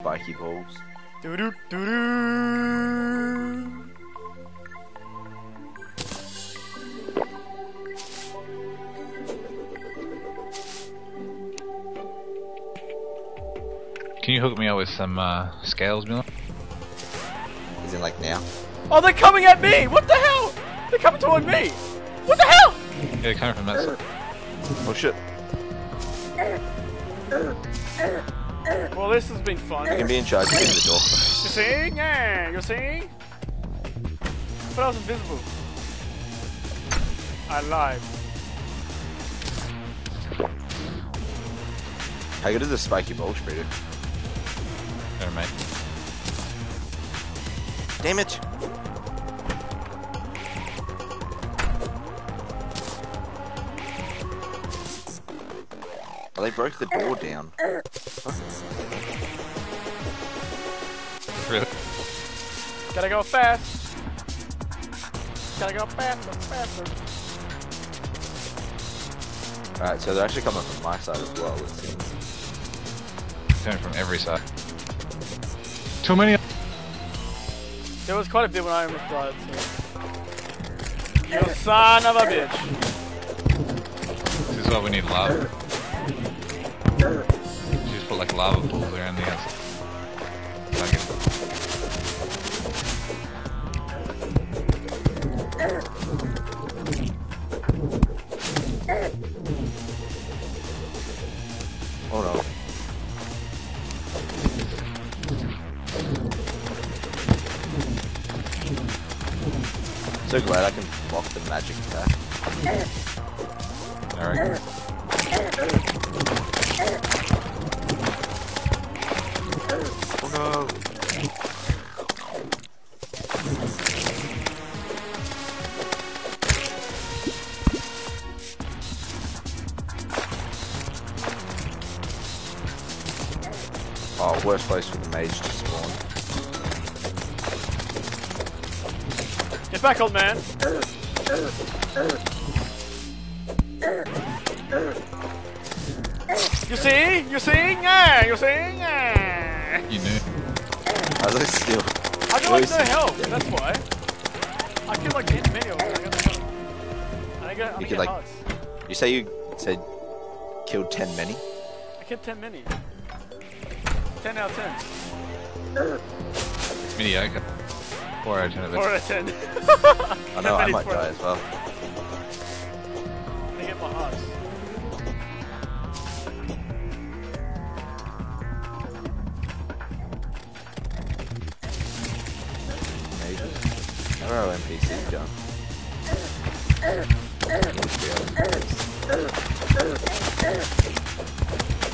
Spiky balls. Doo-doo, doo-doo. Can you hook me up with some scales, Miller? Is it like now? Oh, they're coming at me! What the hell? They're coming toward me! What the hell? Yeah, they're coming from that side. Oh shit. Well, this has been fun. You can be in charge, you can be the door. You see? Yeah, you see? But I was invisible. I lied. How good is the spiky ball spreader? There, mate. Damn it! Oh, they broke the door down. Really? Gotta go fast! Gotta go faster, faster! Alright, so they're actually coming from my side as well, it seems. Coming from every side. Too many. There was quite a bit when I almost died, so. You son of a bitch! This is why we need lava. You just put like lava pools around the outside. Oh no. So glad I can block the magic attack. Alright. Oh no. Oh, worst place for the mage to spawn. Get back, old man! You see? You see? Yeah, you see? Yeah. You knew. I was still. I got like no help, that's why. I could like hit many of them, I got no help. I got, you could like. You said killed 10 many? I killed 10 many. 10 out of 10. It's mediocre. 4 out of 10 of it. 4 out of 10. I know, I might die as well. I'm gonna get my hearts. Maybe. Where are our NPCs gone? I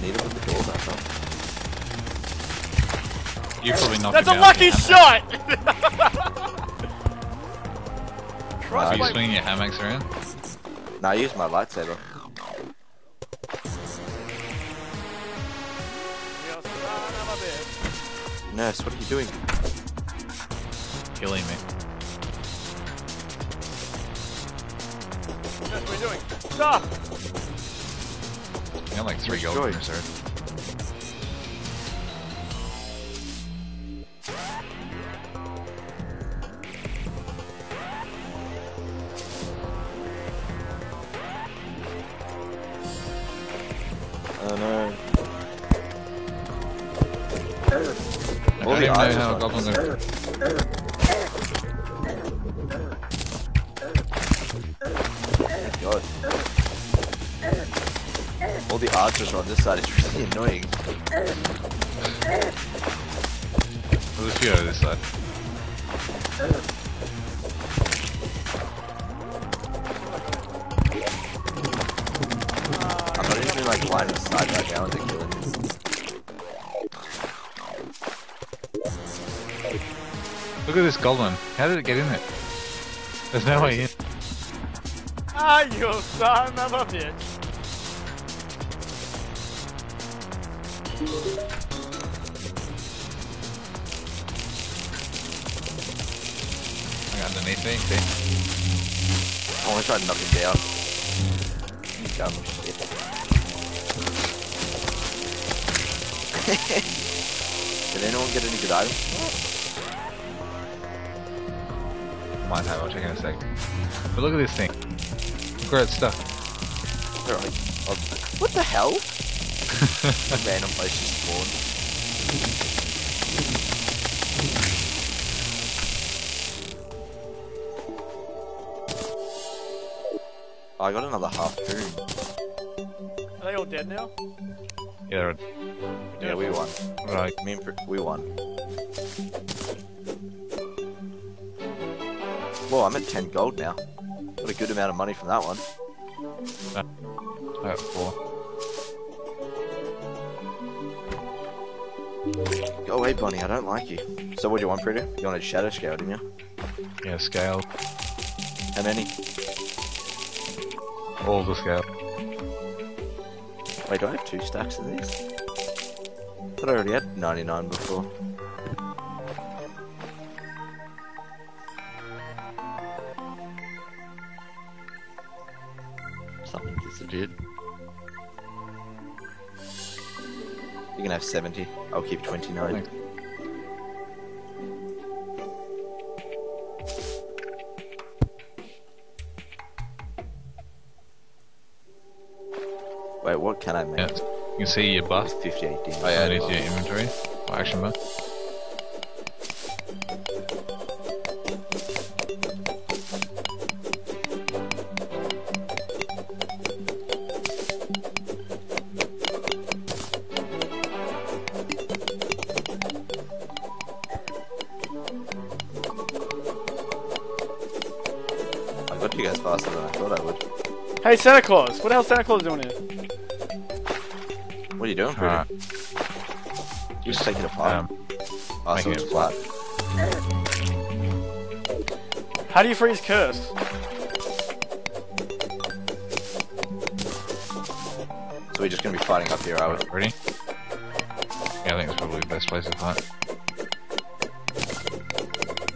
need to put the door back up. You probably knocked him out. That's a lucky shot! Are you swinging your hammocks around? No, I used my lightsaber. Nurse, what are you doing? Killing me. Nurse, what are you doing? Stop! I got like 3 gold here, sir. Oh no. I don't even know how goblins are. God. All the archers on this side is really annoying. There's a few on this side. Like line of sight right now and they're killing me. Look at this goblin. How did it get in there? There's no way in. Ah, you son of a bitch. I got underneath me, see? I want to try to knock it down. You dumb shit. Did anyone get any good items? Come on, I'll check in a sec. But look at this thing. Look at that stuff. They're like, what the hell? Random place just spawned. Oh, I got another harpoon. Are they all dead now? Yeah, yeah, we won. Right, me and we won. Well, I'm at 10 gold now. Got a good amount of money from that one. I got 4. Go away, Bunny, I don't like you. So what do you want, Pretty? You wanted Shadow Scale, didn't you? Yeah, Scale. How many? All the Scale. Wait, do I have 2 stacks of these? But I already had 99 before. Something disappeared. You can have 70. I'll keep 29. Thanks. Wait, what can I make? Yeah, you can see your buff. 58 damage. Oh, yeah, underneath your inventory. Oh, action bar. I got you guys faster than I thought I would. Hey Santa Claus! What the hell is Santa Claus doing here? What are you doing, Pretty? You're just taking it apart. Oh, so it's flat. How do you freeze curse? So we're just gonna be fighting up here, are we? Ready? Yeah, I think it's probably the best place to fight.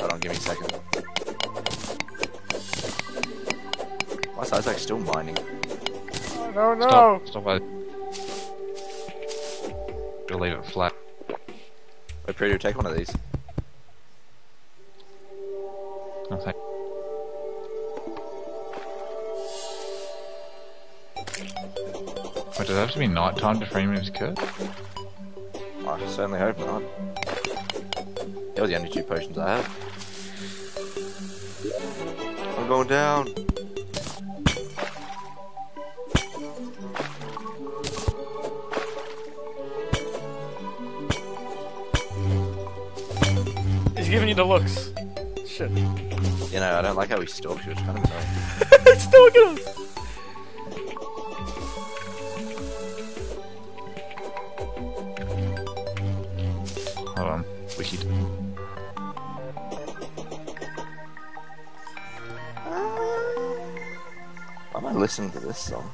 Hold on, give me a second. My Isaac's still mining. I don't know. Stop it. We'll leave it flat. Wait, Pretty, take one of these. No, thank you. Wait, does it have to be night time to frame his curse? I certainly hope not. That was the only 2 potions I have. I'm going down. Giving you the looks. Shit. You know, I don't like how he stalks you. It's kind of annoying. He's stalking us! Hold on. Wicked. I might listen to this song.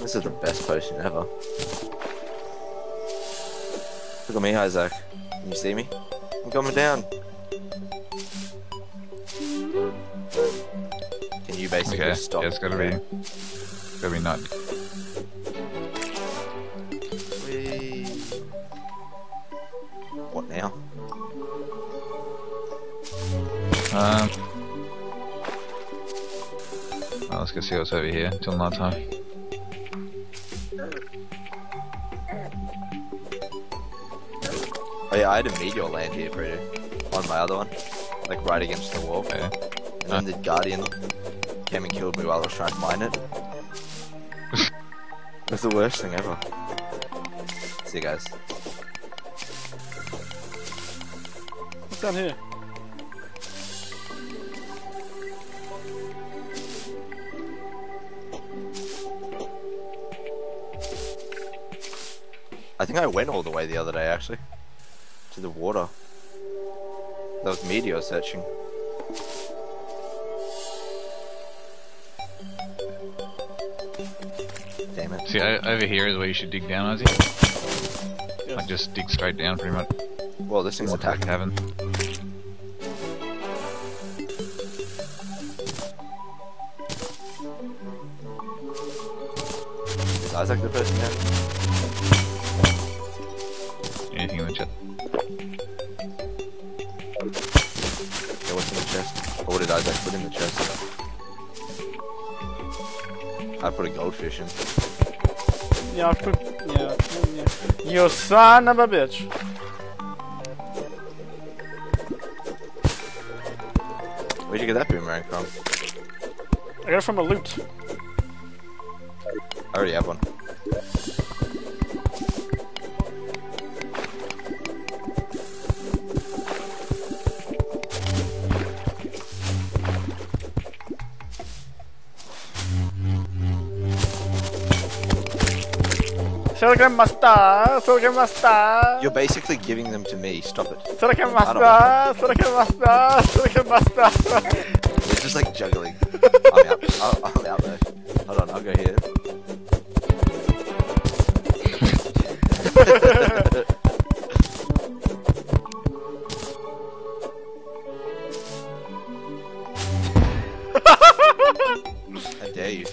This is the best potion ever. Look at me, Isaac. Can you see me? I'm coming down. Can you basically stop? Yeah, it's gotta be. It's gotta be none. What now? Well, let's go see what's over here until night time. Oh yeah, I had a meteor land here, Pretty. On my other one. Like right against the wall. Yeah. And then the Guardian came and killed me while I was trying to mine it. It was the worst thing ever. See you guys. What's down here? I think I went all the way the other day, actually. To the water. That was meteor searching. Damn it. See, over here is where you should dig down, Ozzy. Yeah. Like just dig straight down pretty much. Well, this thing's attacking heaven. Is Isaac the person now? Anything in the chest? Yeah, what's in the chest? Or what did Isaac put in the chest? I put a goldfish in. Yeah, yeah. You son of a bitch. Where'd you get that boomerang from? I got it from a loot. I already have one. Silicon Master! Silicon Master! You're basically giving them to me, stop it. Silicon Master! Silicon Master! Silicon Master! We're just like juggling. I'm out. I'm out there. Hold on, I'll go here. How dare you?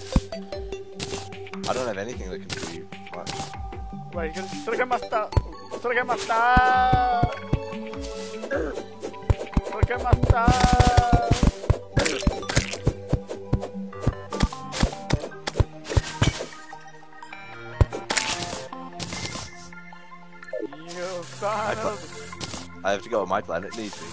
I don't have anything that can do you. Wait, Silicon Master! Silicon Master! Silicon Master! You son of... I have to go on my planet, it needs me.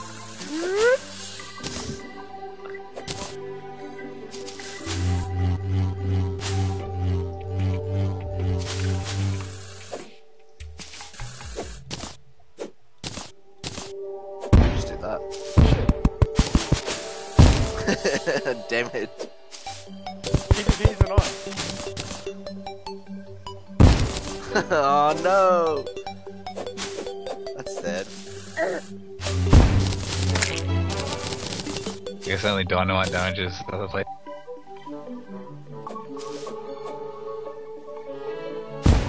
Damn it. These are not. Oh no! That's sad. I guess only dynamite damages the other place.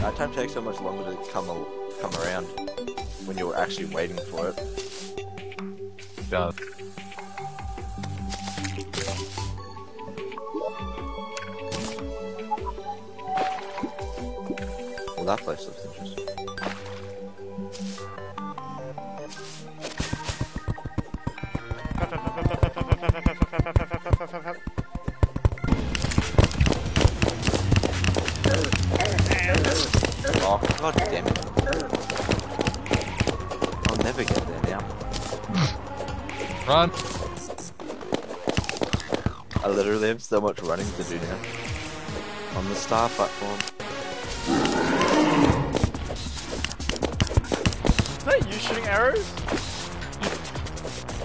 That time takes so much longer to come around when you're actually waiting for it. It does. Well, that place looks interesting. Oh, god damn it. I'll never get there now. Run! I literally have so much running to do now. On the star platform. Is that you shooting arrows? You're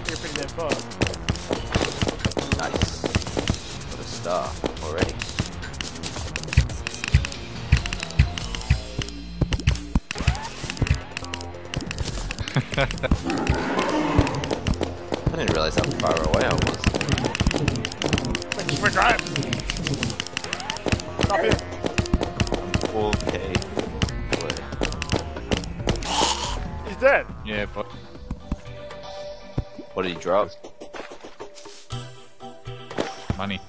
pretty damn far. Nice. What a star already. I didn't realize how far away I was. Thank you for driving. Stop it. I'm 4K. Dead. Yeah, but what did he drop? Money.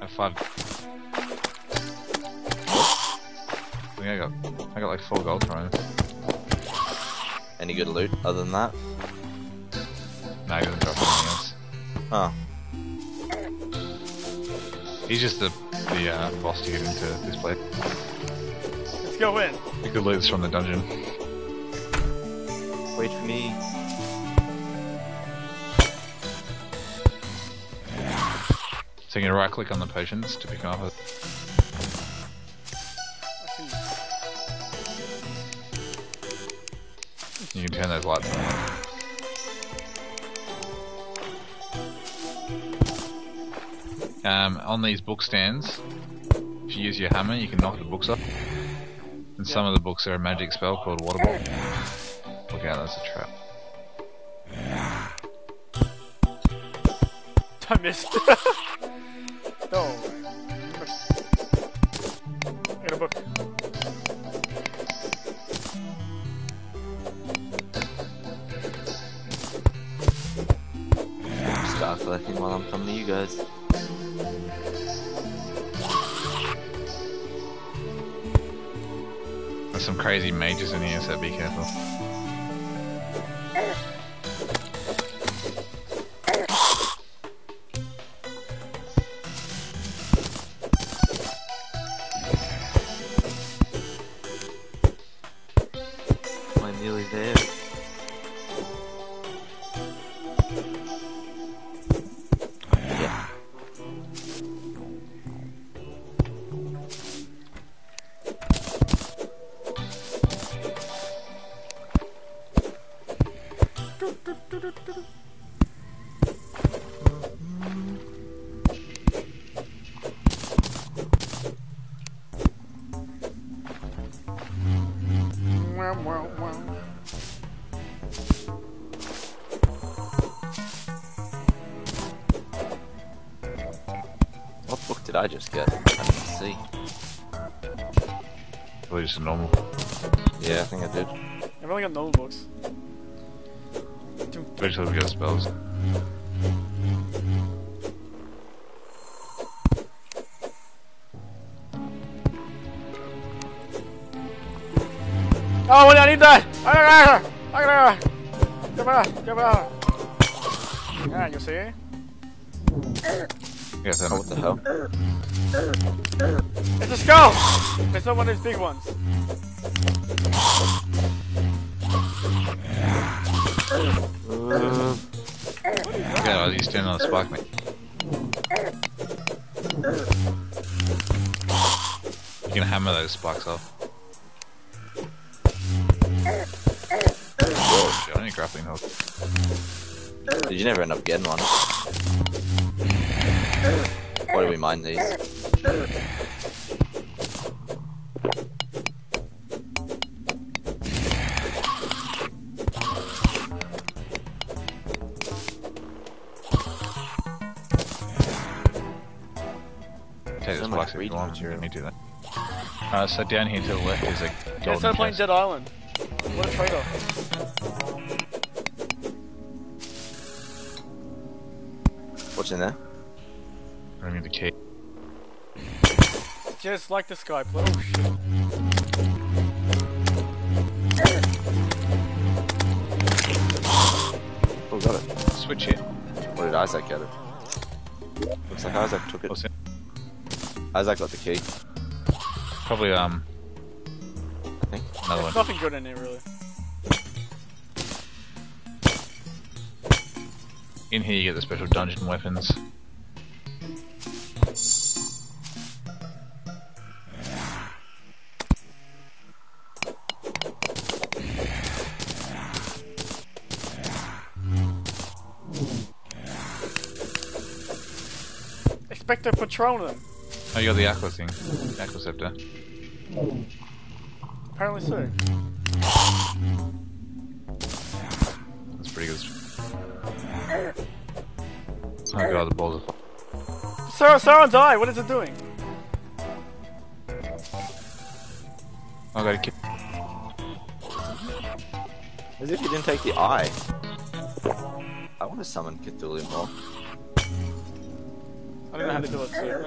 Have fun. I got like 4 gold coins. Any good loot other than that? No, he doesn't drop anything else. Oh. He's just the boss to get into this place. Let's go in. You could loot this from the dungeon. Wait for me. So you can right click on the potions to pick up it. You can turn those lights on. On these book stands, if you use your hammer you can knock the books off. And some of the books are a magic spell called Water Ball. Look out, that's a trap. I missed. No. Get a book. working while I'm coming to you guys. There's some crazy mages in here, so be careful. What book did I just get? I can't see. Probably just a normal. Yeah, I think I did. I've only got normal books. Actually, we've got spells. Oh, well, I need that! Come on! Yeah, you see? Yes, I know what the hell. It's a skull! It's not one of those big ones. Okay, he's standing on the spike, mate. You can hammer those spikes off. Grappling hook. Did you never end up getting one? Why do we mine these? Take this box if you want, you don't need to do that. So down here to the left is a golden chest. Start playing Dead Island. What a trade-off. What's in there? I need the key. Just like the Skype. Oh shit. Oh, got it. Switch it. Or did Isaac get it? Looks like Isaac took it. Isaac got the key. Probably, I think. Another one. There's nothing good in it, really. In here you get the special dungeon weapons. Expecto Patronum! Oh, you got the aqua thing. The aqua scepter. Apparently so. That's pretty good. Oh god, the balls are... Sauron died! What is it doing? I gotta kill... As if you didn't take the eye. I want to summon Cthulhu more. I don't know how to do it, so...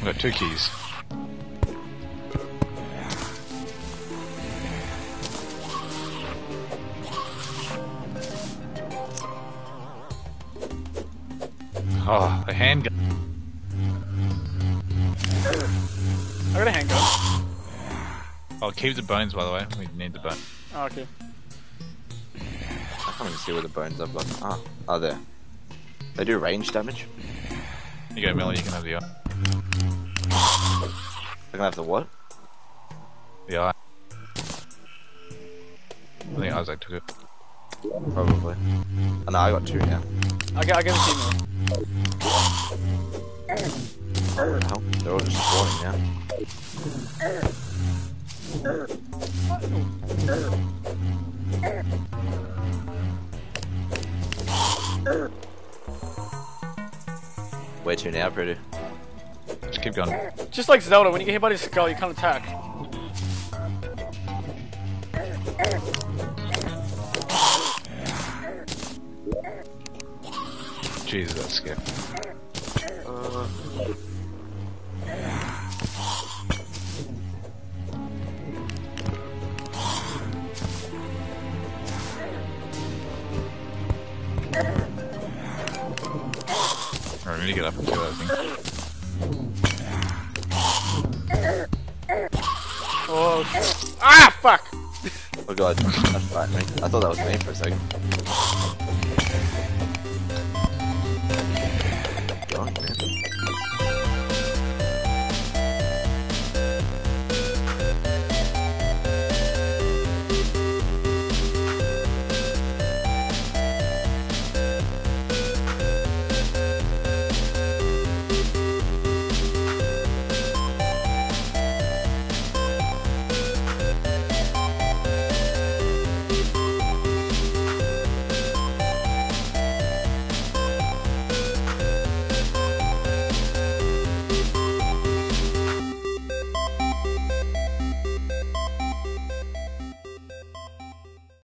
I got two keys. Oh, a handgun. I got a handgun. Oh, keep the bones, by the way. We need the bone. Oh, okay. I can't even see where the bones I've got. Ah, oh, there. They do range damage. Here you go, Millie, you can have the eye. I can have the what? The eye. I think Isaac took it. Probably. Oh no, I got two now. Okay, I'll get a team now. Oh, what the hell? They're all just spawning now. Where to now, Pretty? Just keep going. Just like Zelda, when you get hit by the skull, you can't attack. Jesus, Skip. Alright, we need to get up and do that thing. Oh, ah, fuck! Oh god, that frightened me. I thought that was me for a second.